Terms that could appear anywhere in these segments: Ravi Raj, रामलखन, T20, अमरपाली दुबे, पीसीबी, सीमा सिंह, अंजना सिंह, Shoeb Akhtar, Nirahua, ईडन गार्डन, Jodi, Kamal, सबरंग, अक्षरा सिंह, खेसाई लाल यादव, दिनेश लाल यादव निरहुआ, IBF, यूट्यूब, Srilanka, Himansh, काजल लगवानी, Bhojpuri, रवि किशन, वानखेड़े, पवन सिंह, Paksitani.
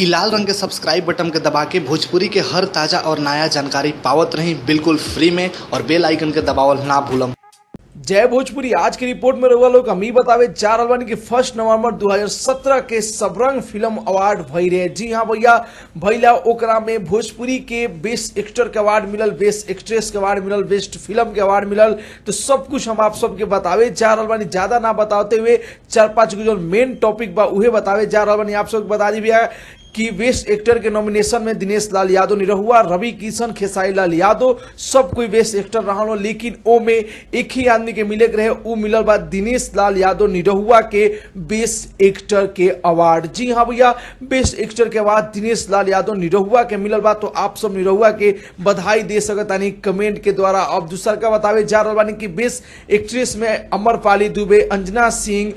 इ लाल रंग के सब्सक्राइब बटन के दबा के भोजपुरी के हर ताज़ा और नया जानकारी पावत रही बिल्कुल फ्री में, और बेल आइकन के दबावल ना भूलम। जय भोजपुरी। आज की रिपोर्ट में रहुआ लोग हमी बतावे चार अलवानी के 1 नवंबर 2017 के सबरंग फिल्म अवार्ड भई रहे। जी हाँ भैया, भैया ओकरा में भोजपुरी के बेस्ट एक्टर के अवार्ड मिलल, बेस्ट एक्ट्रेस के अवार्ड मिलल, बेस्ट फिल्म के अवार्ड मिलल। तो सब कुछ हम आप सबके बतावे चार अलवानी, ज्यादा ना बताते हुए 4-5 जो मेन टॉपिक बा उहे बतावे चार अलवानी। आप सब बता दी भैया कि बेस्ट एक्टर के नॉमिनेशन में दिनेश लाल यादव निरहुआ, रवि किशन, खेसाई लाल यादव सब कोई बेस्ट एक्टर रहा, लेकिन ओ में एक ही आदमी के मिले रहे, उ मिलल बा दिनेश लाल यादव निरहुआ के बेस्ट एक्टर के अवार्ड। जी हाँ भैया, बेस्ट एक्टर के अवार्ड दिनेश लाल यादव निरहुआ के मिलल बा। तो आप सब निरहुआ के बधाई दे सकतानी कमेंट के द्वारा। अब दूसर का बतावे जा रहा कि बेस्ट एक्ट्रेस में अमरपाली दुबे, अंजना सिंह,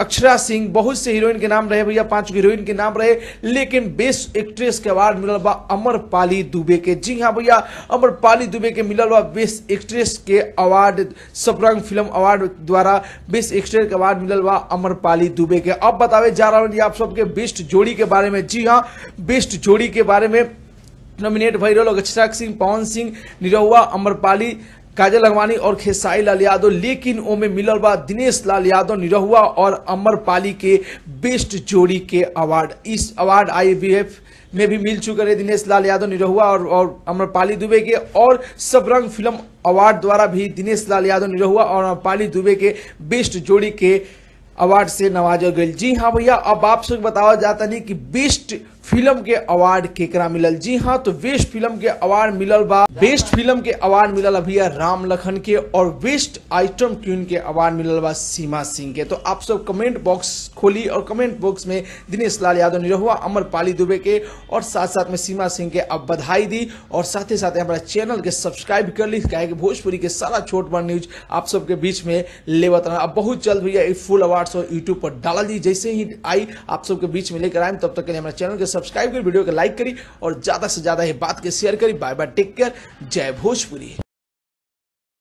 अक्षरा सिंह, बहुत से हीरोइन के नाम रहे भैया, 5 हीरोइन के नाम रहे, लेकिन बेस्ट एक्ट्रेस के अवार्ड मिलल बा अमरपाली दुबे के। जी हाँ भैया, अमरपाली दुबे के मिलल बा बेस्ट एक्ट्रेस के अवार्ड, सबरंग फिल्म अवार्ड द्वारा बेस्ट एक्ट्रेस के अवार्ड मिलल बा अमरपाली दुबे के। अब बतावे जा रहा हूँ आप सबके बेस्ट जोड़ी के बारे में। जी हाँ, बेस्ट जोड़ी के बारे में नॉमिनेट भई रहल अक्षरा सिंह, पवन सिंह, निरहुआ, अमरपाली, काजल लगवानी और खेसाई लाल यादव, लेकिन ओ में मिलल बा दिनेश लाल यादव निरहुआ और अमरपाली के बेस्ट जोड़ी के अवार्ड। इस अवार्ड IBF में भी मिल चुके हैं दिनेश लाल यादव निरहुआ और अमरपाली दुबे के, और सबरंग फिल्म अवार्ड द्वारा भी दिनेश लाल यादव निरहुआ और अमरपाली दुबे के बेस्ट जोड़ी के अवार्ड से नवाजल गई। जी हाँ भैया, अब आप सब बताओ जाता नहीं कि बेस्ट फिल्म के अवार्ड केकरा मिलल। जी हाँ, तो बेस्ट फिल्म के अवार्ड मिलल बा, बेस्ट फिल्म के अवार्ड मिलल भैया रामलखन के, और बेस्ट आइटम ट्यून के अवार्ड मिलल बा सीमा सिंह के। तो आप सब कमेंट बॉक्स खोली और कमेंट बॉक्स में दिनेश लाल यादव निरहुआ, अमरपाली दुबे के और साथ साथ में सीमा सिंह के अब बधाई दी, और साथ ही साथ हमारा चैनल के सब्सक्राइब कर ली, क्या भोजपुरी के सारा छोट बड़ न्यूज आप सबके बीच में लेवत रहा। अब बहुत जल्द भैया फुल अवार्ड्स और यूट्यूब पर डाला जी, जैसे ही आई आप सबके बीच में लेकर आए। तब तक के लिए हमारे चैनल के सब्सक्राइब करें, वीडियो को लाइक करी और ज्यादा से ज्यादा ये बात के शेयर करी। बाय बाय, टेक केयर, जय भोजपुरी।